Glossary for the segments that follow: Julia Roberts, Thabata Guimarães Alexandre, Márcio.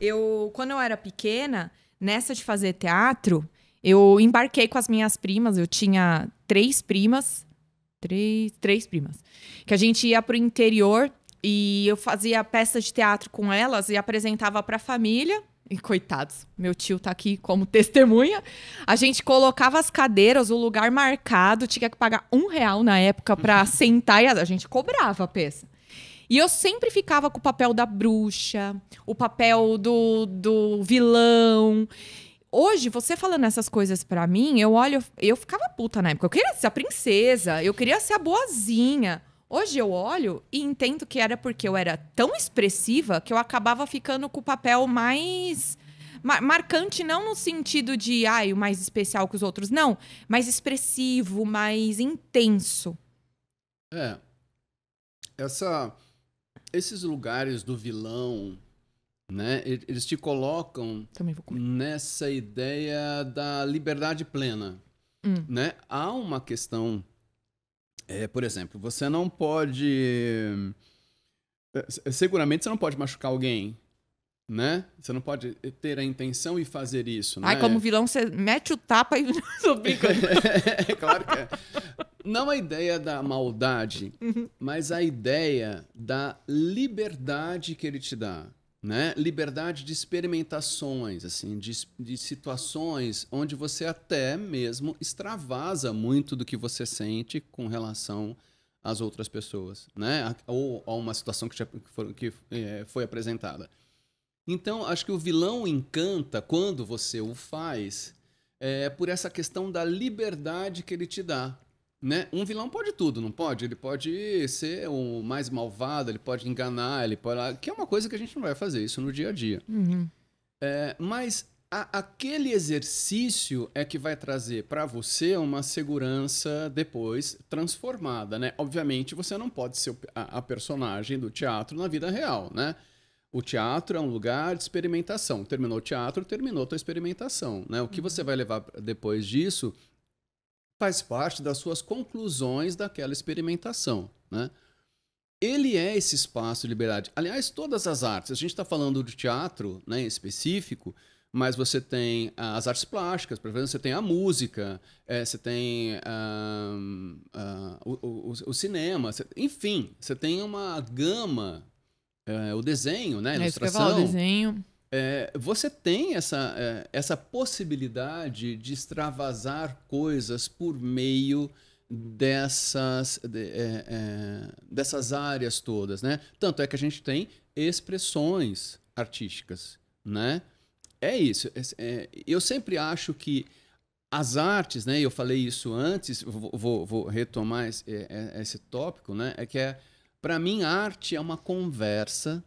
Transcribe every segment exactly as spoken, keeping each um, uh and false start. Eu, quando eu era pequena, nessa de fazer teatro, eu embarquei com as minhas primas. Eu tinha três primas. Três, três primas. Que a gente ia pro interior e eu fazia peças de teatro com elas e apresentava pra família. E coitados, meu tio tá aqui como testemunha. A gente colocava as cadeiras, o lugar marcado, tinha que pagar um real na época pra uhum. sentar e a gente cobrava a peça. E eu sempre ficava com o papel da bruxa, o papel do, do vilão. Hoje, você falando essas coisas pra mim, eu olho, eu ficava puta na época. Eu queria ser a princesa, eu queria ser a boazinha. Hoje eu olho e entendo que era porque eu era tão expressiva que eu acabava ficando com o papel mais mar marcante, não no sentido de ai, o mais especial que os outros, não, mais expressivo, mais intenso. É. Essa, esses lugares do vilão, né, eles te colocam nessa ideia da liberdade plena, hum. né? Há uma questão. É, por exemplo, você não pode... Seguramente você não pode machucar alguém, né? Você não pode ter a intenção e fazer isso, né? Ai, como vilão você mete o tapa e... é, claro que é. Não a ideia da maldade, uhum. mas a ideia da liberdade que ele te dá, né? Liberdade de experimentações, assim, de, de situações onde você até mesmo extravasa muito do que você sente com relação às outras pessoas, né? Ou a uma situação que, te, que, foi, que é, foi apresentada. Então, acho que o vilão encanta quando você o faz é, por essa questão da liberdade que ele te dá. Né? Um vilão pode tudo, não pode? Ele pode ser o mais malvado, ele pode enganar, ele pode... Que é uma coisa que a gente não vai fazer isso no dia a dia. Uhum. É, mas a, aquele exercício é que vai trazer para você uma segurança depois transformada, né? Obviamente, você não pode ser a, a personagem do teatro na vida real, né? O teatro é um lugar de experimentação. Terminou o teatro, terminou a tua experimentação, né? O que você vai levar depois disso... faz parte das suas conclusões daquela experimentação, né? Ele é esse espaço de liberdade. Aliás, todas as artes. A gente está falando de teatro, né, em específico, mas você tem as artes plásticas, por exemplo, você tem a música, é, você tem um, uh, o, o, o cinema, você, enfim, você tem uma gama, é, o desenho, né, a ilustração. É, o desenho. É, você tem essa, é, essa possibilidade de extravasar coisas por meio dessas, de, é, é, dessas áreas todas, né? Tanto é que a gente tem expressões artísticas, né? É isso. É, é, eu sempre acho que as artes, né? Eu falei isso antes, vou, vou, vou retomar esse, esse tópico, né? É que é, para mim, arte é uma conversa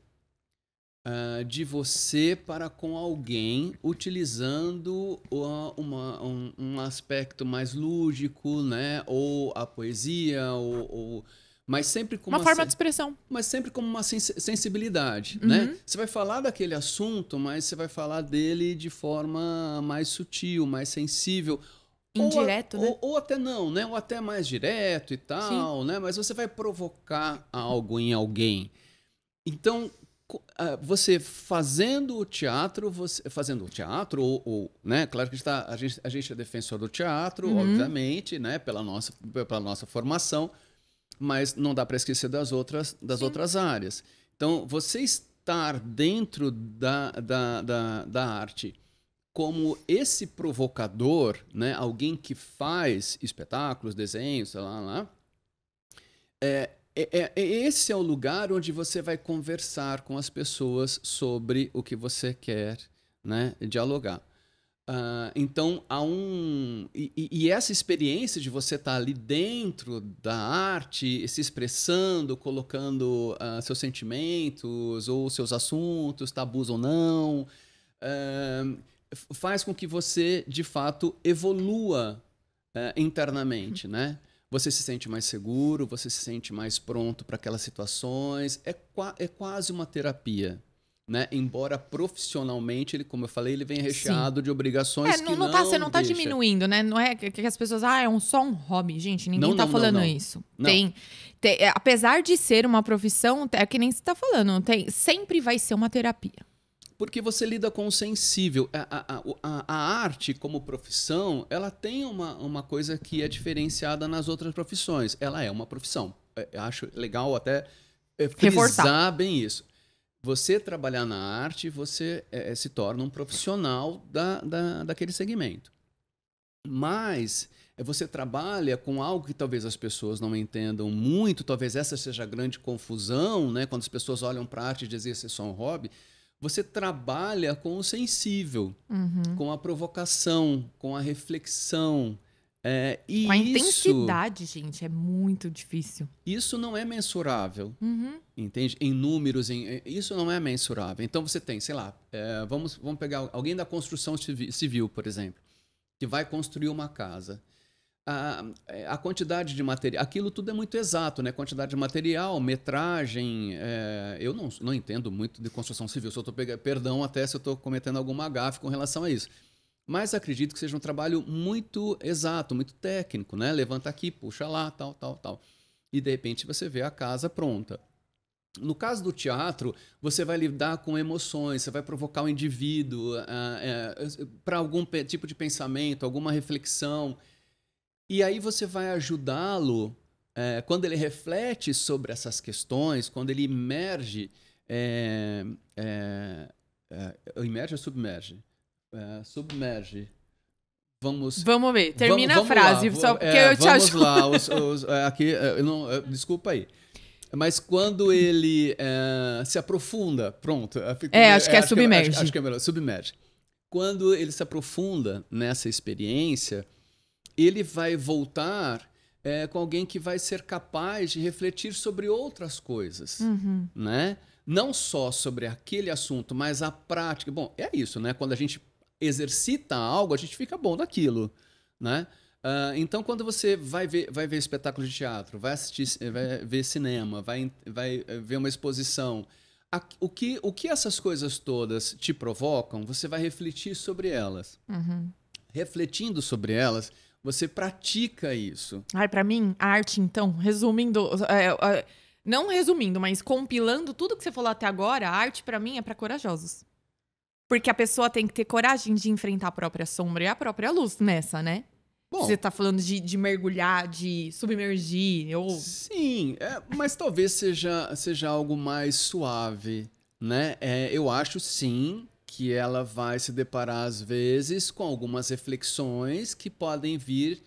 Uh, de você para com alguém, utilizando uh, uma, um, um aspecto mais lúdico, né? Ou a poesia, ou, ou... mas sempre com uma, uma forma de expressão, mas sempre com uma sens sensibilidade, uhum. né? Você vai falar daquele assunto, mas você vai falar dele de forma mais sutil, mais sensível, indireto, ou, a, né? ou, ou até não, né? Ou até mais direto e tal, sim. né? Mas você vai provocar algo em alguém. Então você fazendo o teatro, você fazendo o teatro, ou, ou né? Claro que a gente, tá, a gente, a gente é defensor do teatro, uhum. obviamente, né? Pela nossa, pela nossa formação, mas não dá para esquecer das outras, das outras áreas. Então, você estar dentro da, da, da, da arte como esse provocador, né? Alguém que faz espetáculos, desenhos, sei lá, lá é... É, é, esse é o lugar onde você vai conversar com as pessoas sobre o que você quer, né, dialogar. Uh, então, há um... E, e essa experiência de você estar ali dentro da arte, se expressando, colocando uh, seus sentimentos ou seus assuntos, tabus ou não, uh, faz com que você, de fato, evolua uh, internamente, né? Você se sente mais seguro, você se sente mais pronto para aquelas situações. É, qua é quase uma terapia, né? Embora profissionalmente, ele, como eu falei, ele vem recheado Sim. de obrigações é, que não, não tá, você não está diminuindo, né? Não é que as pessoas... Ah, é um, só um hobby. Gente, ninguém está falando não, não. isso. Não. Tem, tem, apesar de ser uma profissão, é que nem você está falando. Tem, sempre vai ser uma terapia. Porque você lida com o sensível. A, a, a, a arte como profissão, ela tem uma, uma coisa que é diferenciada nas outras profissões. Ela é uma profissão. Eu acho legal até frisar Reforçar. bem isso. Você trabalhar na arte, você é, se torna um profissional da, da, daquele segmento. Mas você trabalha com algo que talvez as pessoas não entendam muito, talvez essa seja a grande confusão, né? Quando as pessoas olham para a arte e dizem que é só um hobby, você trabalha com o sensível, uhum. com a provocação, com a reflexão. É, e com a isso, intensidade, gente, é muito difícil. Isso não é mensurável, uhum. entende? Em números, em, isso não é mensurável. Então você tem, sei lá, é, vamos, vamos pegar alguém da construção civil, por exemplo, que vai construir uma casa. A, a quantidade de material, aquilo tudo é muito exato, né? Quantidade de material, metragem. É, eu não, não entendo muito de construção civil, só tô pegando, perdão até se eu estou cometendo alguma gafe com relação a isso. Mas acredito que seja um trabalho muito exato, muito técnico, né? Levanta aqui, puxa lá, tal, tal, tal. E de repente você vê a casa pronta. No caso do teatro, você vai lidar com emoções, você vai provocar o indivíduo uh, uh, para algum tipo de pensamento, alguma reflexão. E aí você vai ajudá-lo, uh, quando ele reflete sobre essas questões, quando ele imerge... Uh, uh, uh, imerge ou submerge? Uh, submerge. Vamos. Vamos ver. Termina vamos, vamos a frase, lá, só porque é, eu te vamos ajudo. Lá, os, os, aqui, eu não, eu, desculpa aí. Mas quando ele uh, se aprofunda, pronto. Fico, é, acho é, que é, é submerge. Acho, acho que é melhor, submerge. Quando ele se aprofunda nessa experiência, ele vai voltar é, com alguém que vai ser capaz de refletir sobre outras coisas, uhum. né? Não só sobre aquele assunto, mas a prática. Bom, é isso, né? Quando a gente exercita algo, a gente fica bom naquilo, né? Uh, então, quando você vai ver, vai ver espetáculo de teatro, vai assistir, vai ver cinema, vai, vai ver uma exposição, a, o, que, o que essas coisas todas te provocam, você vai refletir sobre elas. Uhum. Refletindo sobre elas, você pratica isso. Ai, pra mim, a arte, então, resumindo... É, é... Não resumindo, mas compilando tudo que você falou até agora, a arte, pra mim, é pra corajosos. Porque a pessoa tem que ter coragem de enfrentar a própria sombra e a própria luz nessa, né? Bom, você tá falando de, de mergulhar, de submergir, ou... Sim, é, mas talvez seja, seja algo mais suave, né? É, eu acho, sim, que ela vai se deparar, às vezes, com algumas reflexões que podem vir...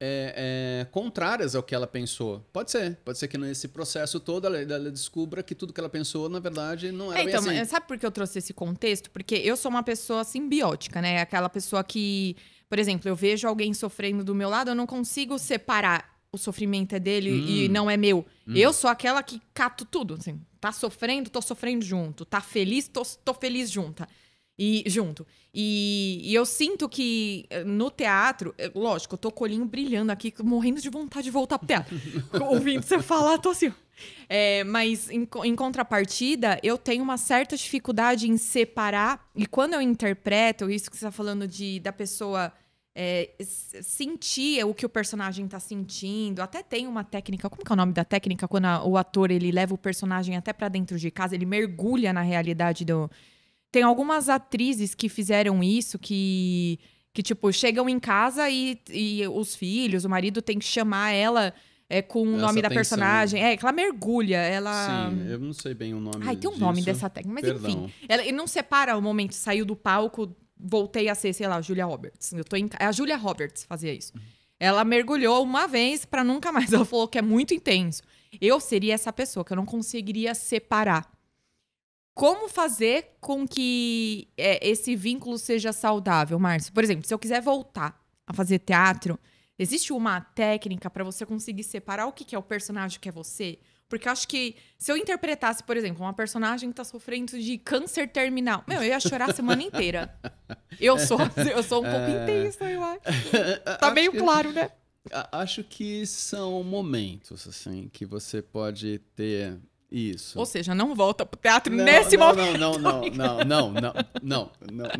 É, é, contrárias ao que ela pensou. Pode ser. Pode ser que nesse processo todo ela, ela descubra que tudo que ela pensou, na verdade, não era é, bem então, assim. Sabe por que eu trouxe esse contexto? Porque eu sou uma pessoa simbiótica, né? Aquela pessoa que, por exemplo, eu vejo alguém sofrendo do meu lado, eu não consigo separar o sofrimento é dele hum. e não é meu. Hum. Eu sou aquela que cato tudo. Assim, tá sofrendo, tô sofrendo junto. Tá feliz, tô, tô feliz junta. E junto. E, e eu sinto que no teatro... Lógico, eu tô com o olhinho brilhando aqui, morrendo de vontade de voltar pro teatro. Ouvindo você falar, tô assim... É, mas, em, em contrapartida, eu tenho uma certa dificuldade em separar. E quando eu interpreto isso que você tá falando de, da pessoa... É, sentir o que o personagem tá sentindo. Até tem uma técnica... Como que é o nome da técnica? Quando a, o ator ele leva o personagem até pra dentro de casa, ele mergulha na realidade do... Tem algumas atrizes que fizeram isso, que, que tipo, chegam em casa e, e os filhos, o marido tem que chamar ela é, com o essa nome da personagem. É, que ela mergulha, ela... Sim, eu não sei bem o nome Ai, tem um disso. nome dessa técnica, mas Perdão. enfim. Ela, ela não separa o momento, saiu do palco, voltei a ser, sei lá, Julia Roberts. Eu tô em, a Julia Roberts fazia isso. Ela mergulhou uma vez pra nunca mais. Ela falou que é muito intenso. Eu seria essa pessoa, que eu não conseguiria separar. Como fazer com que é, esse vínculo seja saudável, Márcio? Por exemplo, se eu quiser voltar a fazer teatro, existe uma técnica para você conseguir separar o que, que é o personagem que é você? Porque eu acho que se eu interpretasse, por exemplo, uma personagem que tá sofrendo de câncer terminal, meu, eu ia chorar a semana inteira. Eu sou, eu sou um pouco intensa, eu acho. Tá meio claro, né? Acho que são momentos, assim, que você pode ter... Isso. Ou seja, não volta pro teatro não, nesse não, momento. Não, não, não, não, não, não, não,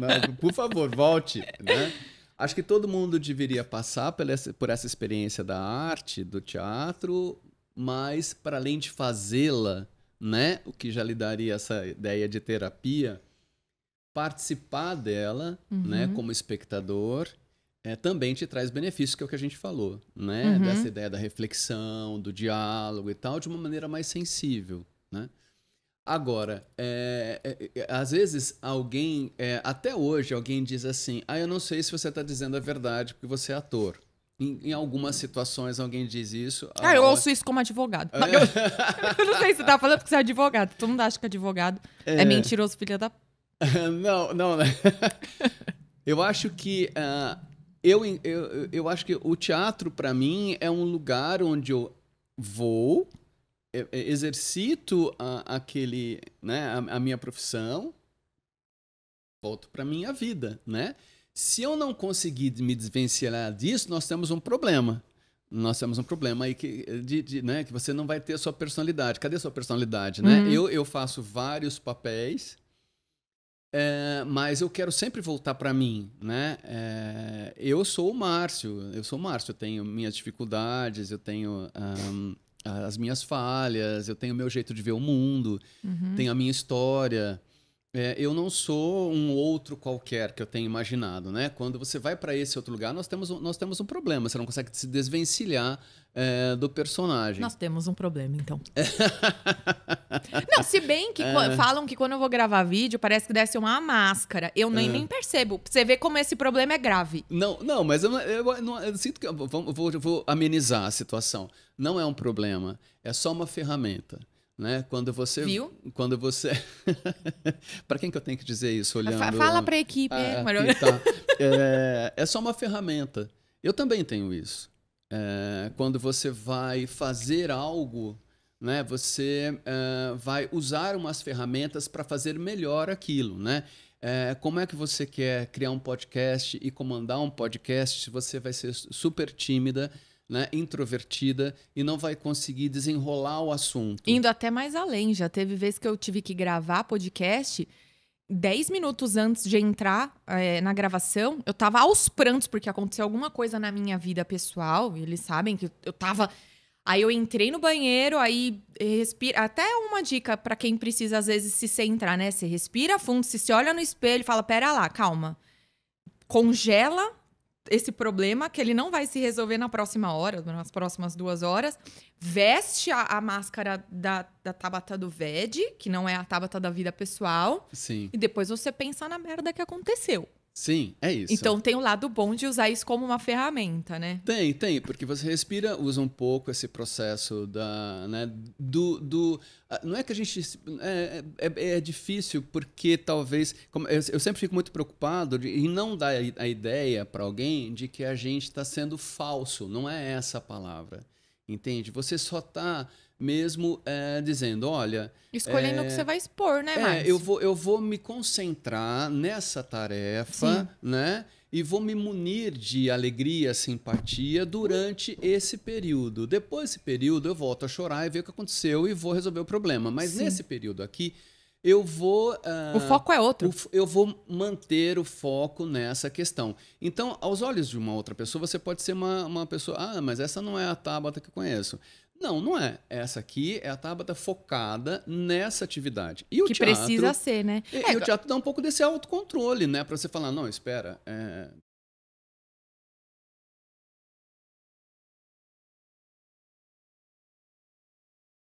não, não, por favor, volte, né? Acho que todo mundo deveria passar por essa, por essa experiência da arte, do teatro, mas para além de fazê-la, né? O que já lhe daria essa ideia de terapia, participar dela, uhum. né, como espectador, é, também te traz benefícios, que é o que a gente falou, né? Uhum. Dessa ideia da reflexão, do diálogo e tal, de uma maneira mais sensível, né? Agora, é, é, às vezes alguém, é, até hoje, alguém diz assim, ah, eu não sei se você está dizendo a verdade porque você é ator. Em, em algumas situações alguém diz isso. Ah, agora... eu ouço isso como advogado. É. Eu, eu não sei se você está falando porque você é advogado. Todo mundo acha que advogado é, é mentiroso, filha da... Não, não, não. Eu acho que... Uh, eu, eu, eu acho que o teatro, para mim, é um lugar onde eu vou... exercito a, aquele, né, a, a minha profissão, volto para minha vida, né? Se eu não conseguir me desvencilhar disso, nós temos um problema. Nós temos um problema aí que, de, de, né, que você não vai ter a sua personalidade. Cadê a sua personalidade, né? Uhum. Eu, eu faço vários papéis, é, mas eu quero sempre voltar para mim, né? É, eu sou o Márcio, eu sou o Márcio, eu tenho minhas dificuldades, eu tenho... Um, as minhas falhas, eu tenho o meu jeito de ver o mundo, uhum. tenho a minha história. É, eu não sou um outro qualquer que eu tenho imaginado, né? Quando você vai para esse outro lugar, nós temos, um, nós temos um problema. Você não consegue se desvencilhar é, do personagem. Nós temos um problema, então. Não, se bem que é. falam que quando eu vou gravar vídeo, parece que desce uma máscara. Eu nem, é. nem percebo. Você vê como esse problema é grave. Não, não, mas eu, eu, eu, eu, eu sinto que... Eu vou, eu vou amenizar a situação. Não é um problema. É só uma ferramenta. Né? Quando você... Viu? Quando você... Para quem que eu tenho que dizer isso? Olhando... Fala para a equipe. Ah, aqui, tá. é, é só uma ferramenta. Eu também tenho isso. É, quando você vai fazer algo, né? Você é, vai usar umas ferramentas para fazer melhor aquilo, né? É, como é que você quer criar um podcast e comandar um podcast se você vai ser super tímida, né, introvertida e não vai conseguir desenrolar o assunto. Indo até mais além, já teve vez que eu tive que gravar podcast, dez minutos antes de entrar é, na gravação, eu tava aos prantos, porque aconteceu alguma coisa na minha vida pessoal, e eles sabem que eu tava... Aí eu entrei no banheiro, aí respira... Até uma dica pra quem precisa, às vezes, se centrar, né? Você respira fundo, você se olha no espelho e fala, pera lá, calma. Congela esse problema, que ele não vai se resolver na próxima hora, nas próximas duas horas. Veste a, a máscara da, da Tabata do V E D, que não é a Tabata da vida pessoal. Sim. E depois você pensa na merda que aconteceu. Sim, é isso. Então tem o lado bom de usar isso como uma ferramenta, né? Tem, tem, porque você respira, usa um pouco esse processo da, né, do, do... Não é que a gente... É, é, é difícil porque talvez... Como, eu, eu sempre fico muito preocupado de, em não dar a ideia para alguém de que a gente está sendo falso. Não é essa a palavra, entende? Você só está... Mesmo é, dizendo, olha... Escolhendo é, o que você vai expor, né, Márcio? É, eu vou, eu vou me concentrar nessa tarefa, sim, né? E vou me munir de alegria, simpatia durante esse período. Depois desse período, eu volto a chorar e ver o que aconteceu e vou resolver o problema. Mas sim, nesse período aqui, eu vou... Uh, o foco é outro. Eu vou manter o foco nessa questão. Então, aos olhos de uma outra pessoa, você pode ser uma, uma pessoa... Ah, mas essa não é a Tabata que eu conheço. Não, não é. Essa aqui é a Tabata focada nessa atividade. E o que teatro, precisa ser, né? E, é, e o teatro dá um pouco desse autocontrole, né? Pra você falar, não, espera, é,